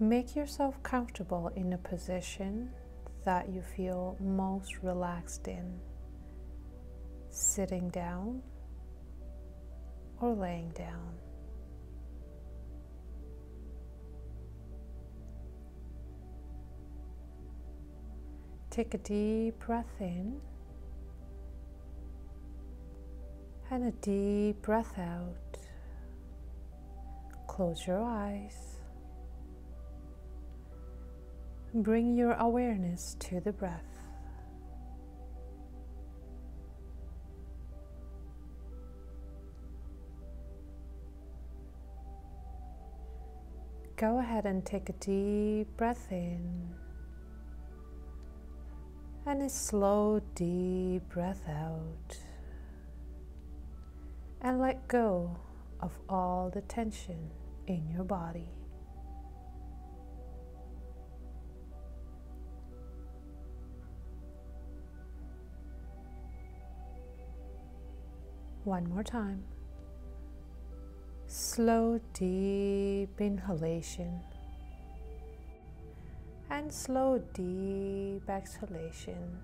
Make yourself comfortable in a position that you feel most relaxed in, sitting down or laying down. Take a deep breath in and a deep breath out. Close your eyes. Bring your awareness to the breath. Go ahead and take a deep breath in and a slow, deep breath out, and let go of all the tension in your body. One more time. Slow, deep inhalation and slow, deep exhalation,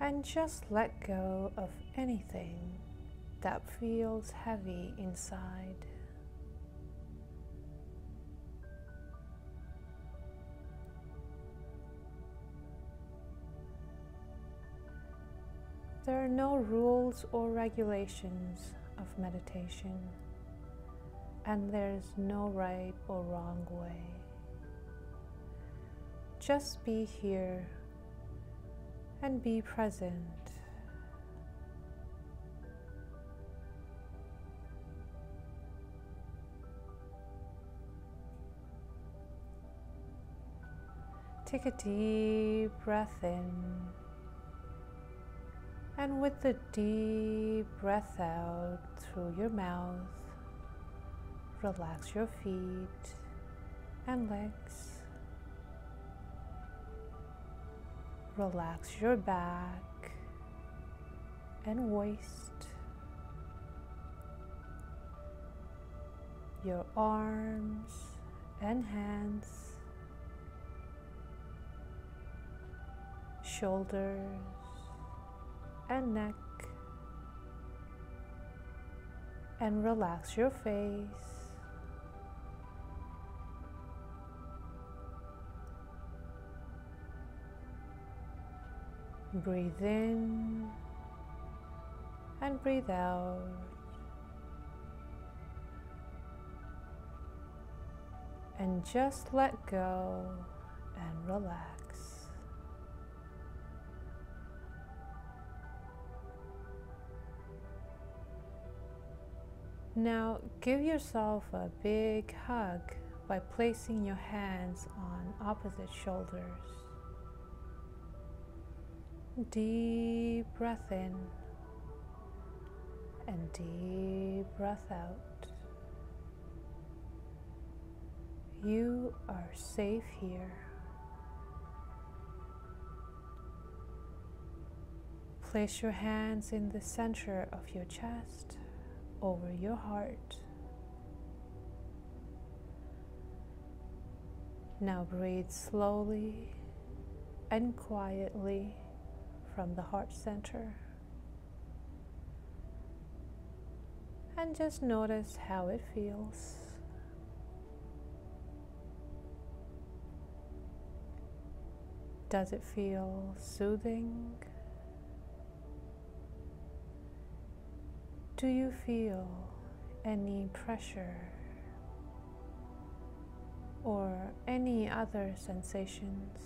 and just let go of anything that feels heavy inside. There are no rules or regulations of meditation, and there's no right or wrong way. Just be here and be present. Take a deep breath in. And with the deep breath out through your mouth, relax your feet and legs. Relax your back and waist, your arms and hands, shoulders and neck, and relax your face, breathe in and breathe out, and just let go and relax. Now give yourself a big hug by placing your hands on opposite shoulders. Deep breath in and deep breath out. You are safe here. Place your hands in the center of your chest, over your heart. Now breathe slowly and quietly from the heart center, and just notice how it feels. Does it feel soothing? Do you feel any pressure or any other sensations?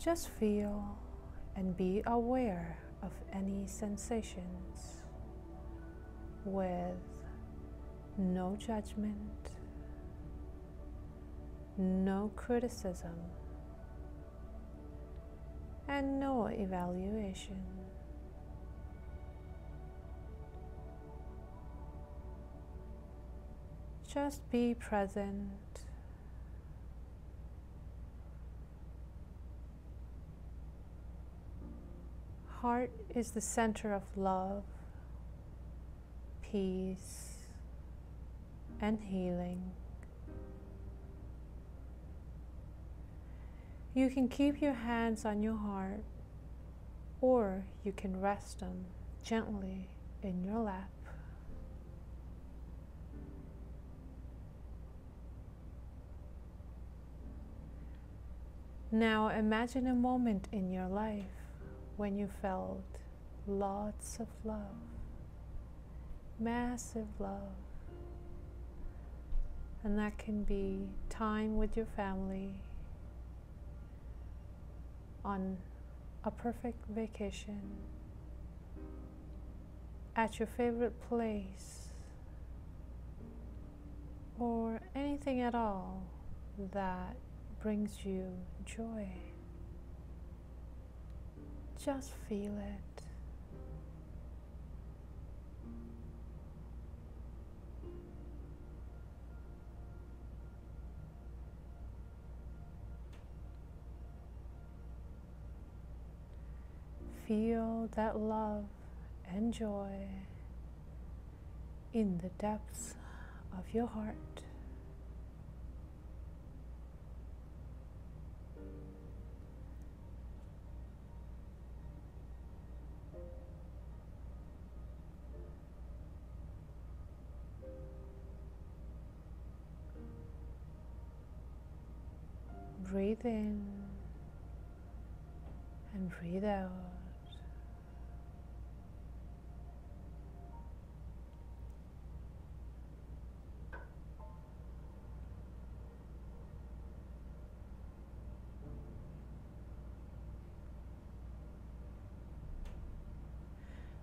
Just feel and be aware of any sensations with no judgment, no criticism, and no evaluation. Just be present. Heart is the center of love peace and healing. You can keep your hands on your heart, or you can rest them gently in your lap. Now imagine a moment in your life when you felt lots of love, massive love. And that can be time with your family, on a perfect vacation, at your favorite place, or anything at all that brings you joy. Just feel it. Feel that love and joy in the depths of your heart. Breathe in and breathe out.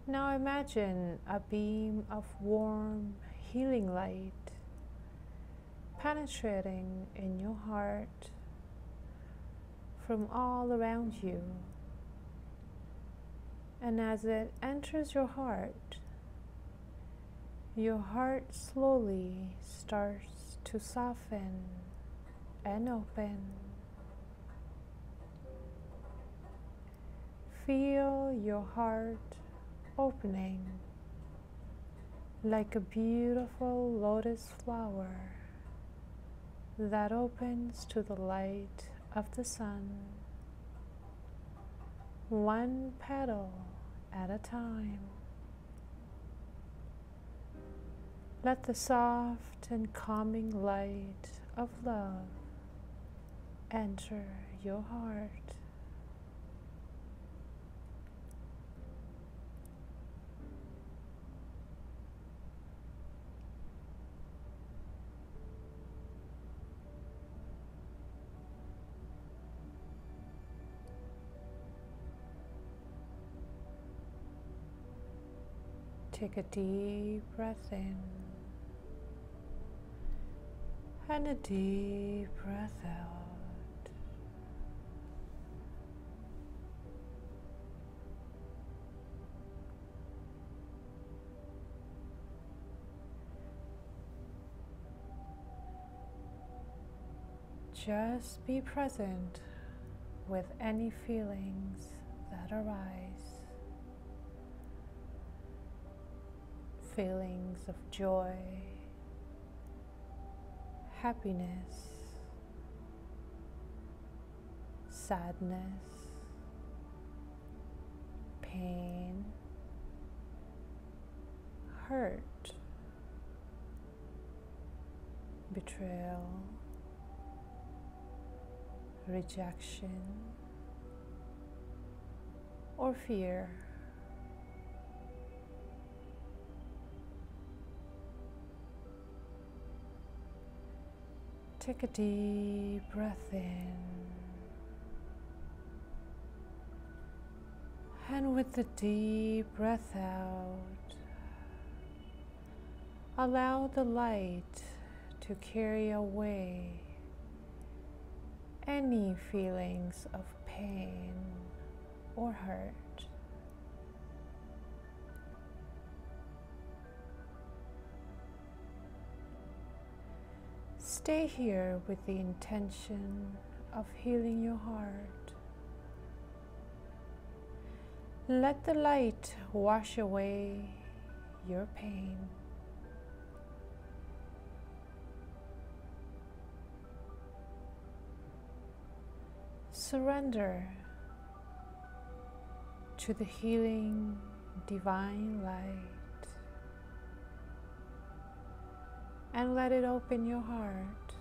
Now imagine a beam of warm, healing light penetrating in your heart from all around you. And as it enters your heart slowly starts to soften and open. Feel your heart opening like a beautiful lotus flower that opens to the light of the sun, one petal at a time. Let the soft and calming light of love enter your heart. Take a deep breath in and a deep breath out. Just be present with any feelings that arise. Feelings of joy, happiness, sadness, pain, hurt, betrayal, rejection, or fear. Take a deep breath in, and with the deep breath out, allow the light to carry away any feelings of pain or hurt. Stay here with the intention of healing your heart. Let the light wash away your pain. surrender to the healing divine light and let it open your heart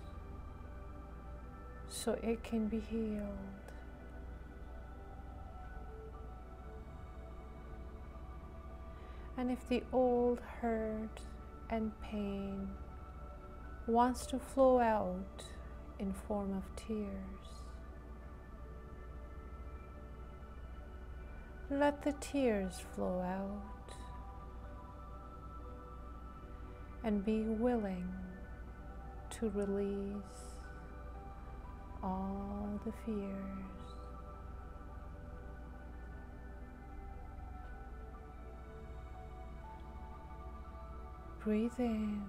so it can be healed. And if the old hurt and pain wants to flow out in form of tears, let the tears flow out and be willing to release all the fears. Breathe in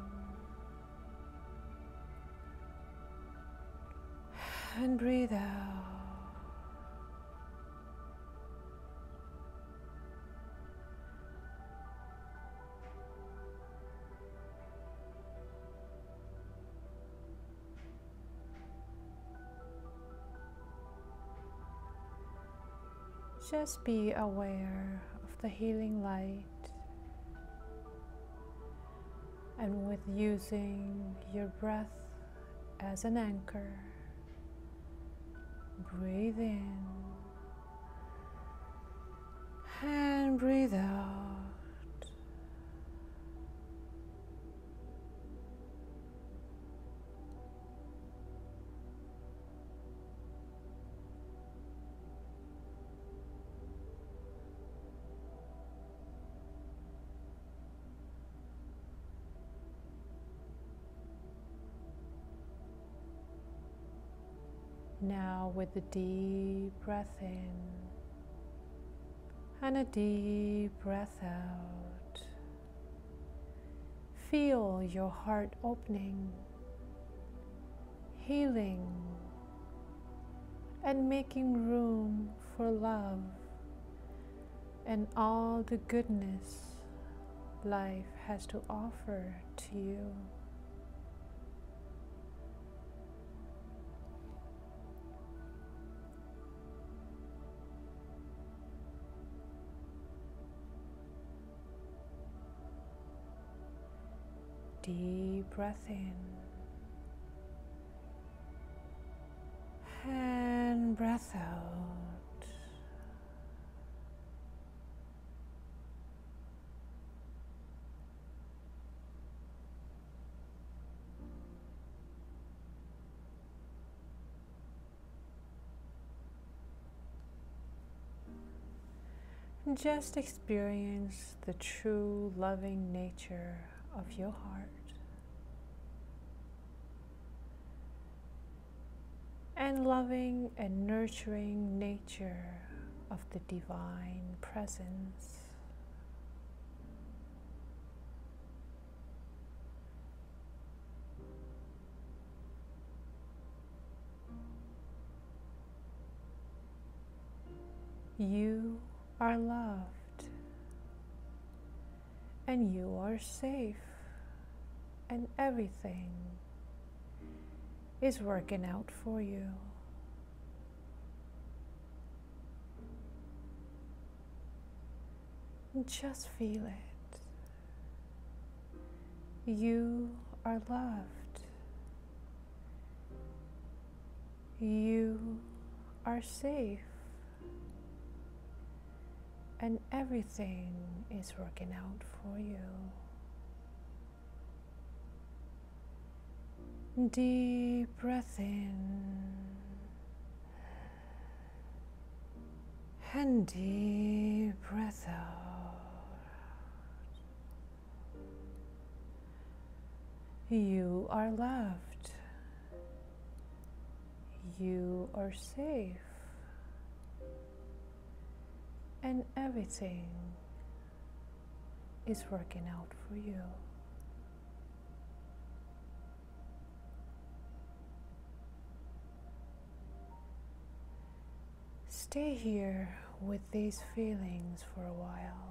and breathe out. Just be aware of the healing light, and with using your breath as an anchor, breathe in and breathe out. Now with a deep breath in and a deep breath out, feel your heart opening, healing, and making room for love and all the goodness life has to offer to you. Deep breath in and breath out. Just experience the true loving nature of your heart and loving and nurturing nature of the divine presence. You are loved, and you are safe, and everything is working out for you. Just feel it. You are loved. You are safe, and everything is working out for you. Deep breath in and deep breath out. You are loved. You are safe, and everything is working out for you. Stay here with these feelings for a while.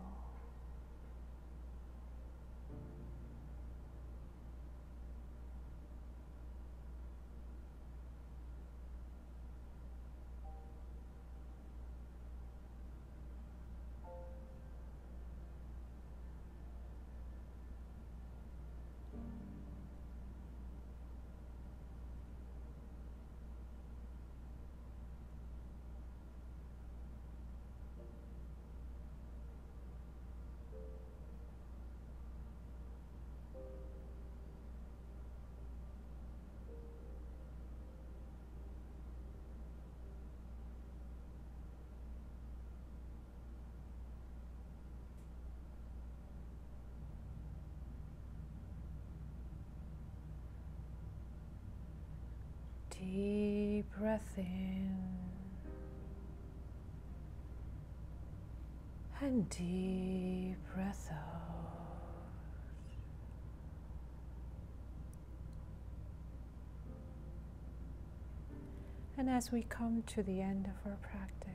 Deep breath in and deep breath out. And as we come to the end of our practice,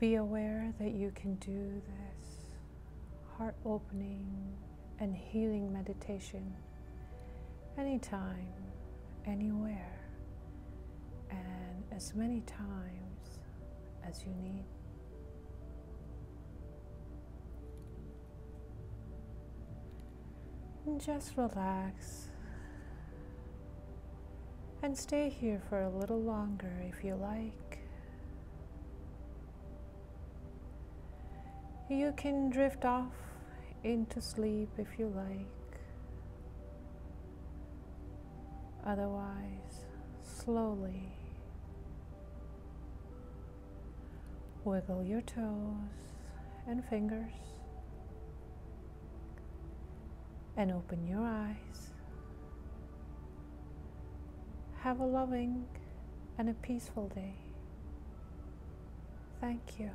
be aware that you can do this heart-opening and healing meditation anytime, anywhere, and as many times as you need. And just relax and stay here for a little longer if you like. You can drift off into sleep if you like. Otherwise, slowly wiggle your toes and fingers and open your eyes. Have a loving and a peaceful day. Thank you.